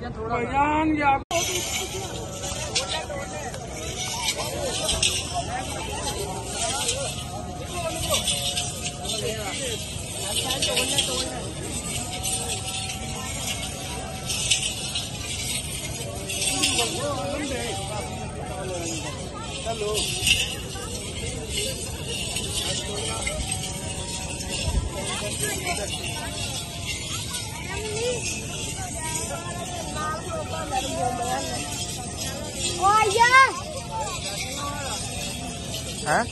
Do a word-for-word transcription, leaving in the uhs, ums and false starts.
بجان ها